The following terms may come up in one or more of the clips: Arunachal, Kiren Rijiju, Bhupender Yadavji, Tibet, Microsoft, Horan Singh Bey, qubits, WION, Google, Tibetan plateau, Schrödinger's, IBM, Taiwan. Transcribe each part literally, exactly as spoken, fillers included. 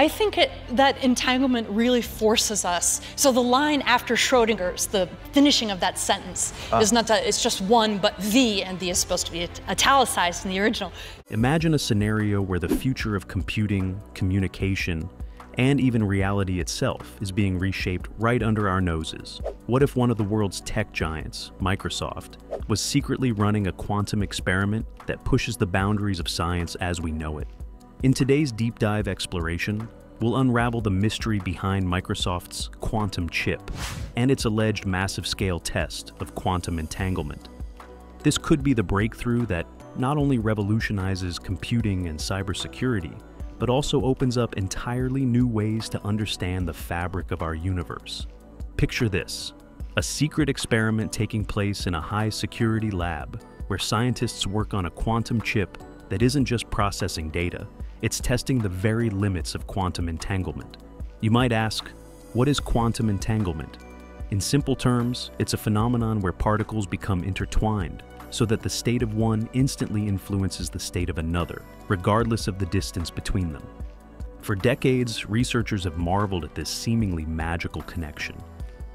I think it, that entanglement really forces us. So the line after Schrödinger's, the finishing of that sentence, ah. is not that it's just one, but the, and the is supposed to be italicized in the original. Imagine a scenario where the future of computing, communication, and even reality itself is being reshaped right under our noses. What if one of the world's tech giants, Microsoft, was secretly running a quantum experiment that pushes the boundaries of science as we know it? In today's deep dive exploration, we'll unravel the mystery behind Microsoft's quantum chip and its alleged massive-scale test of quantum entanglement. This could be the breakthrough that not only revolutionizes computing and cybersecurity, but also opens up entirely new ways to understand the fabric of our universe. Picture this, a secret experiment taking place in a high-security lab where scientists work on a quantum chip that isn't just processing data, it's testing the very limits of quantum entanglement. You might ask, what is quantum entanglement? In simple terms, it's a phenomenon where particles become intertwined, so that the state of one instantly influences the state of another, regardless of the distance between them. For decades, researchers have marveled at this seemingly magical connection,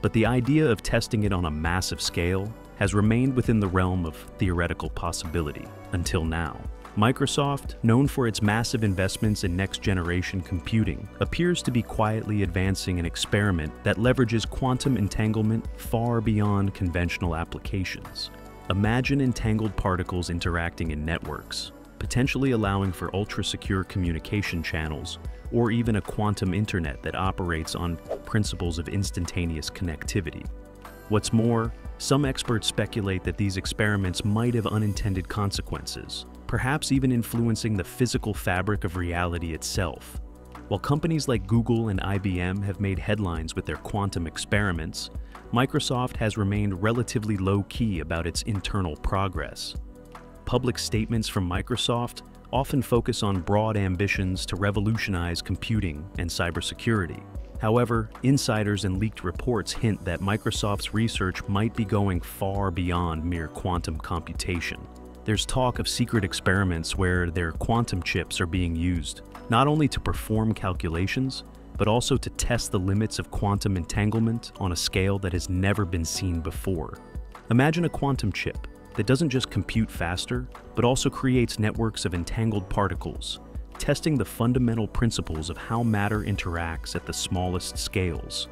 but the idea of testing it on a massive scale has remained within the realm of theoretical possibility until now. Microsoft, known for its massive investments in next-generation computing, appears to be quietly advancing an experiment that leverages quantum entanglement far beyond conventional applications. Imagine entangled particles interacting in networks, potentially allowing for ultra-secure communication channels, or even a quantum internet that operates on principles of instantaneous connectivity. What's more, some experts speculate that these experiments might have unintended consequences, perhaps even influencing the physical fabric of reality itself. While companies like Google and I B M have made headlines with their quantum experiments, Microsoft has remained relatively low-key about its internal progress. Public statements from Microsoft often focus on broad ambitions to revolutionize computing and cybersecurity. However, insiders and leaked reports hint that Microsoft's research might be going far beyond mere quantum computation. There's talk of secret experiments where their quantum chips are being used, not only to perform calculations, but also to test the limits of quantum entanglement on a scale that has never been seen before. Imagine a quantum chip that doesn't just compute faster, but also creates networks of entangled particles, testing the fundamental principles of how matter interacts at the smallest scales.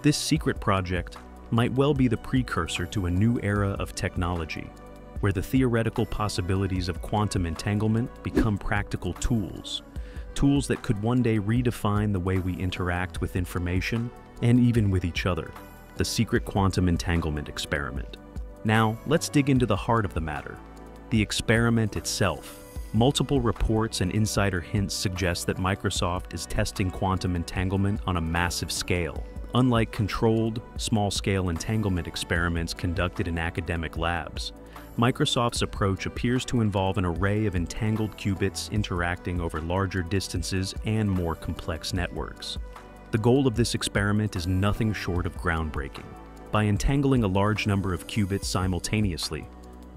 This secret project might well be the precursor to a new era of technology, where the theoretical possibilities of quantum entanglement become practical tools, tools that could one day redefine the way we interact with information and even with each other. The secret quantum entanglement experiment. Now, let's dig into the heart of the matter, the experiment itself. Multiple reports and insider hints suggest that Microsoft is testing quantum entanglement on a massive scale, unlike controlled, small-scale entanglement experiments conducted in academic labs. Microsoft's approach appears to involve an array of entangled qubits interacting over larger distances and more complex networks. The goal of this experiment is nothing short of groundbreaking. By entangling a large number of qubits simultaneously,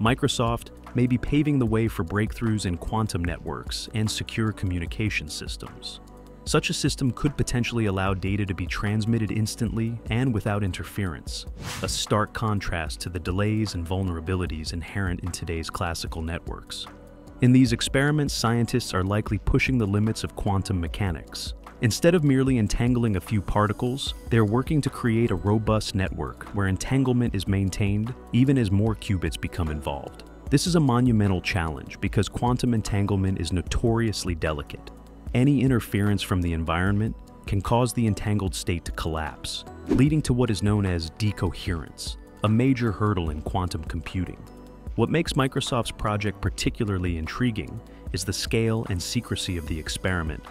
Microsoft may be paving the way for breakthroughs in quantum networks and secure communication systems. Such a system could potentially allow data to be transmitted instantly and without interference, a stark contrast to the delays and vulnerabilities inherent in today's classical networks. In these experiments, scientists are likely pushing the limits of quantum mechanics. Instead of merely entangling a few particles, they're working to create a robust network where entanglement is maintained even as more qubits become involved. This is a monumental challenge because quantum entanglement is notoriously delicate. Any interference from the environment can cause the entangled state to collapse, leading to what is known as decoherence, a major hurdle in quantum computing. What makes Microsoft's project particularly intriguing is the scale and secrecy of the experiment.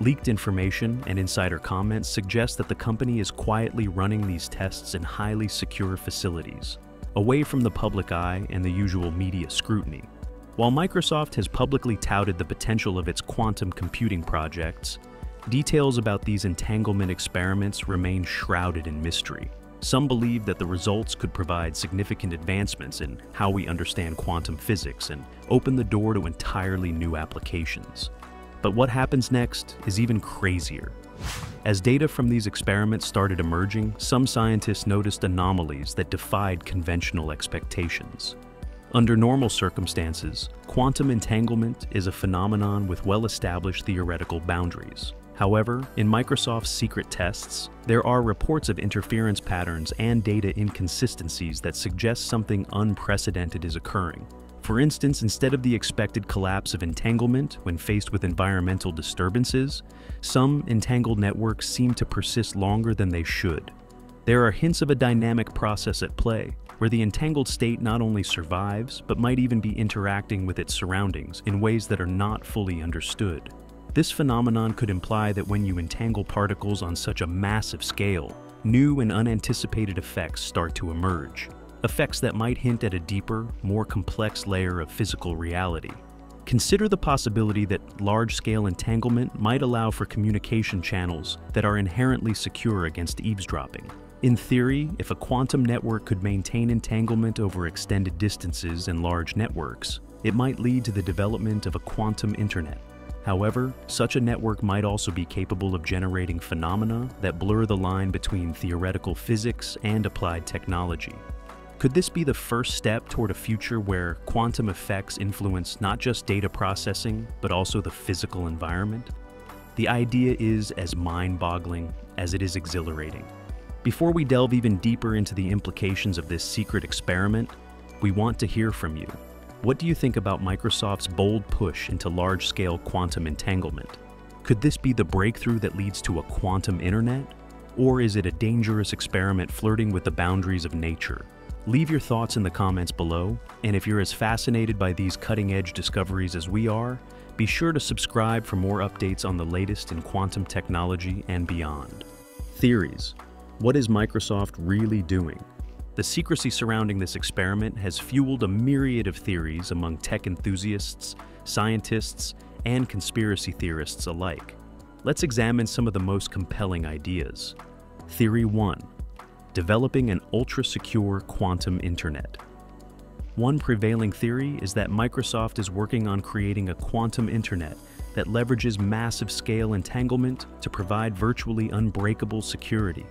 Leaked information and insider comments suggest that the company is quietly running these tests in highly secure facilities, away from the public eye and the usual media scrutiny. While Microsoft has publicly touted the potential of its quantum computing projects, details about these entanglement experiments remain shrouded in mystery. Some believe that the results could provide significant advancements in how we understand quantum physics and open the door to entirely new applications. But what happens next is even crazier. As data from these experiments started emerging, some scientists noticed anomalies that defied conventional expectations. Under normal circumstances, quantum entanglement is a phenomenon with well-established theoretical boundaries. However, in Microsoft's secret tests, there are reports of interference patterns and data inconsistencies that suggest something unprecedented is occurring. For instance, instead of the expected collapse of entanglement when faced with environmental disturbances, some entangled networks seem to persist longer than they should. There are hints of a dynamic process at play, where the entangled state not only survives, but might even be interacting with its surroundings in ways that are not fully understood. This phenomenon could imply that when you entangle particles on such a massive scale, new and unanticipated effects start to emerge. Effects that might hint at a deeper, more complex layer of physical reality. Consider the possibility that large-scale entanglement might allow for communication channels that are inherently secure against eavesdropping. In theory, if a quantum network could maintain entanglement over extended distances and large networks, it might lead to the development of a quantum internet. However, such a network might also be capable of generating phenomena that blur the line between theoretical physics and applied technology. Could this be the first step toward a future where quantum effects influence not just data processing, but also the physical environment? The idea is as mind-boggling as it is exhilarating. Before we delve even deeper into the implications of this secret experiment, we want to hear from you. What do you think about Microsoft's bold push into large-scale quantum entanglement? Could this be the breakthrough that leads to a quantum internet? Or is it a dangerous experiment flirting with the boundaries of nature? Leave your thoughts in the comments below, and if you're as fascinated by these cutting-edge discoveries as we are, be sure to subscribe for more updates on the latest in quantum technology and beyond. Theories. What is Microsoft really doing? The secrecy surrounding this experiment has fueled a myriad of theories among tech enthusiasts, scientists, and conspiracy theorists alike. Let's examine some of the most compelling ideas. Theory one. Developing an ultra-secure quantum internet. One prevailing theory is that Microsoft is working on creating a quantum internet that leverages massive-scale entanglement to provide virtually unbreakable security.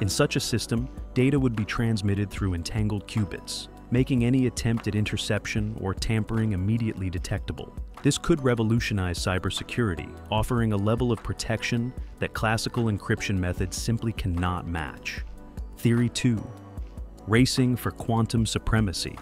In such a system, data would be transmitted through entangled qubits, making any attempt at interception or tampering immediately detectable. This could revolutionize cybersecurity, offering a level of protection that classical encryption methods simply cannot match. Theory two. Racing for quantum supremacy.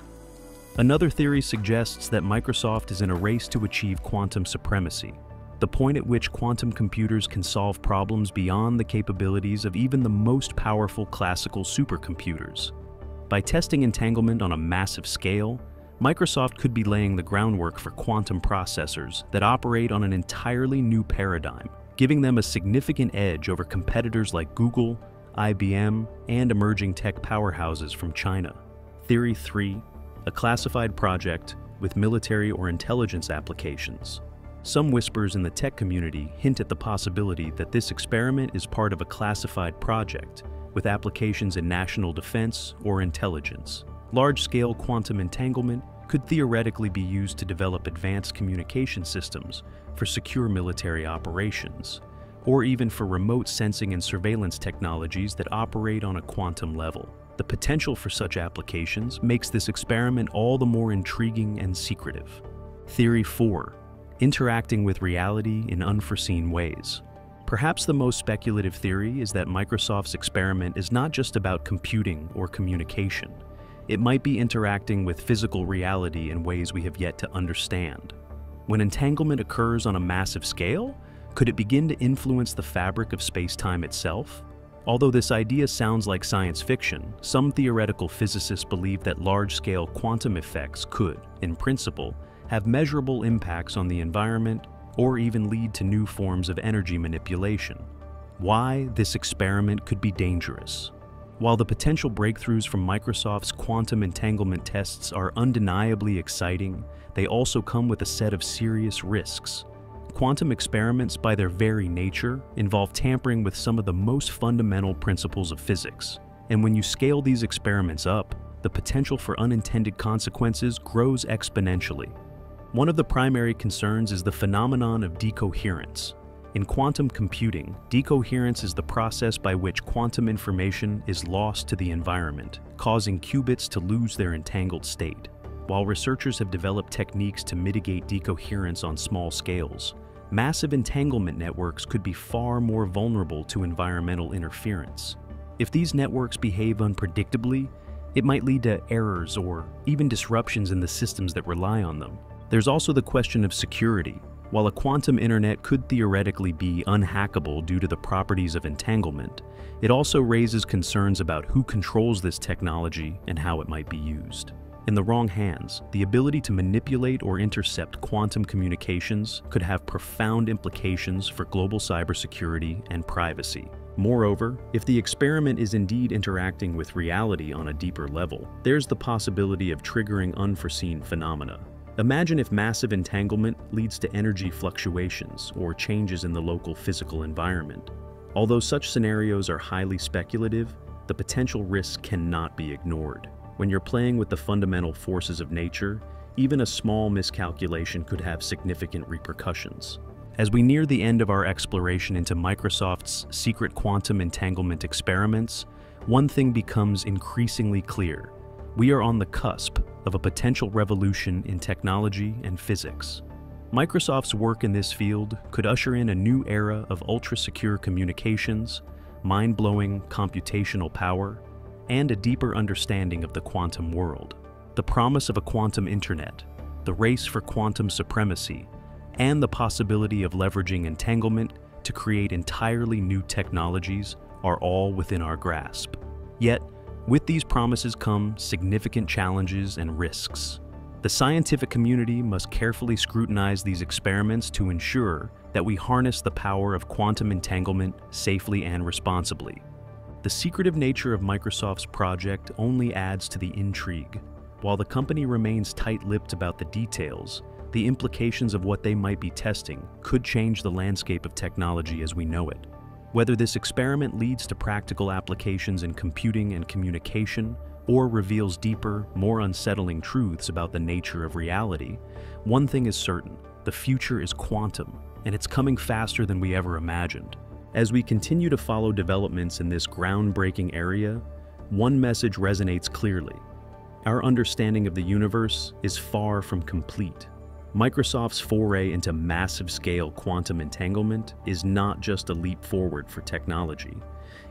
Another theory suggests that Microsoft is in a race to achieve quantum supremacy, the point at which quantum computers can solve problems beyond the capabilities of even the most powerful classical supercomputers. By testing entanglement on a massive scale, Microsoft could be laying the groundwork for quantum processors that operate on an entirely new paradigm, giving them a significant edge over competitors like Google, I B M, and emerging tech powerhouses from China. Theory three. A classified project with military or intelligence applications. Some whispers in the tech community hint at the possibility that this experiment is part of a classified project with applications in national defense or intelligence. Large-scale quantum entanglement could theoretically be used to develop advanced communication systems for secure military operations, or even for remote sensing and surveillance technologies that operate on a quantum level. The potential for such applications makes this experiment all the more intriguing and secretive. Theory four. Interacting with reality in unforeseen ways. Perhaps the most speculative theory is that Microsoft's experiment is not just about computing or communication. It might be interacting with physical reality in ways we have yet to understand. When entanglement occurs on a massive scale, could it begin to influence the fabric of space-time itself? Although this idea sounds like science fiction, some theoretical physicists believe that large-scale quantum effects could, in principle, have measurable impacts on the environment or even lead to new forms of energy manipulation. Why this experiment could be dangerous? While the potential breakthroughs from Microsoft's quantum entanglement tests are undeniably exciting, they also come with a set of serious risks. Quantum experiments, by their very nature, involve tampering with some of the most fundamental principles of physics. And when you scale these experiments up, the potential for unintended consequences grows exponentially. One of the primary concerns is the phenomenon of decoherence. In quantum computing, decoherence is the process by which quantum information is lost to the environment, causing qubits to lose their entangled state. While researchers have developed techniques to mitigate decoherence on small scales, massive entanglement networks could be far more vulnerable to environmental interference. If these networks behave unpredictably, it might lead to errors or even disruptions in the systems that rely on them. There's also the question of security. While a quantum internet could theoretically be unhackable due to the properties of entanglement, it also raises concerns about who controls this technology and how it might be used. In the wrong hands, the ability to manipulate or intercept quantum communications could have profound implications for global cybersecurity and privacy. Moreover, if the experiment is indeed interacting with reality on a deeper level, there's the possibility of triggering unforeseen phenomena. Imagine if massive entanglement leads to energy fluctuations or changes in the local physical environment. Although such scenarios are highly speculative, the potential risks cannot be ignored. When you're playing with the fundamental forces of nature, even a small miscalculation could have significant repercussions. As we near the end of our exploration into Microsoft's secret quantum entanglement experiments, one thing becomes increasingly clear. We are on the cusp of a potential revolution in technology and physics. Microsoft's work in this field could usher in a new era of ultra-secure communications, mind-blowing computational power, and a deeper understanding of the quantum world. The promise of a quantum internet, the race for quantum supremacy, and the possibility of leveraging entanglement to create entirely new technologies are all within our grasp. Yet, with these promises come significant challenges and risks. The scientific community must carefully scrutinize these experiments to ensure that we harness the power of quantum entanglement safely and responsibly. The secretive nature of Microsoft's project only adds to the intrigue. While the company remains tight-lipped about the details, the implications of what they might be testing could change the landscape of technology as we know it. Whether this experiment leads to practical applications in computing and communication, or reveals deeper, more unsettling truths about the nature of reality, one thing is certain: the future is quantum, and it's coming faster than we ever imagined. As we continue to follow developments in this groundbreaking area, one message resonates clearly. Our understanding of the universe is far from complete. Microsoft's foray into massive-scale quantum entanglement is not just a leap forward for technology.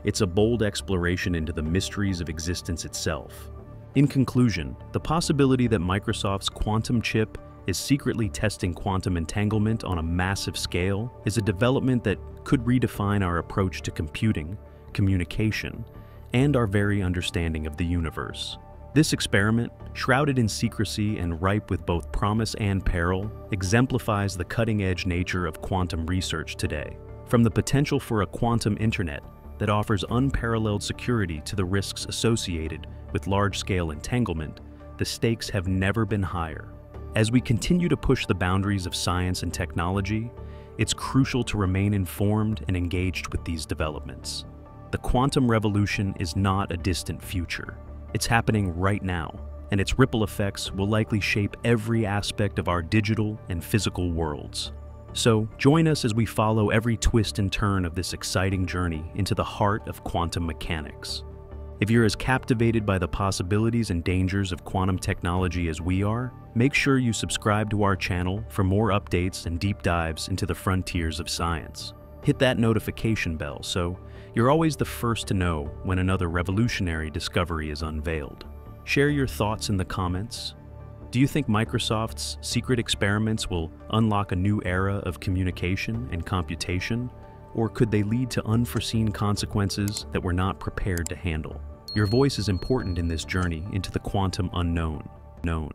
It's a bold exploration into the mysteries of existence itself. In conclusion, the possibility that Microsoft's quantum chip is secretly testing quantum entanglement on a massive scale is a development that could redefine our approach to computing, communication, and our very understanding of the universe. This experiment, shrouded in secrecy and ripe with both promise and peril, exemplifies the cutting-edge nature of quantum research today. From the potential for a quantum internet that offers unparalleled security to the risks associated with large-scale entanglement, the stakes have never been higher. As we continue to push the boundaries of science and technology, it's crucial to remain informed and engaged with these developments. The quantum revolution is not a distant future. It's happening right now, and its ripple effects will likely shape every aspect of our digital and physical worlds. So, join us as we follow every twist and turn of this exciting journey into the heart of quantum mechanics. If you're as captivated by the possibilities and dangers of quantum technology as we are, make sure you subscribe to our channel for more updates and deep dives into the frontiers of science. Hit that notification bell so you're always the first to know when another revolutionary discovery is unveiled. Share your thoughts in the comments. Do you think Microsoft's secret experiments will unlock a new era of communication and computation? Or could they lead to unforeseen consequences that we're not prepared to handle? Your voice is important in this journey into the quantum unknown. Known.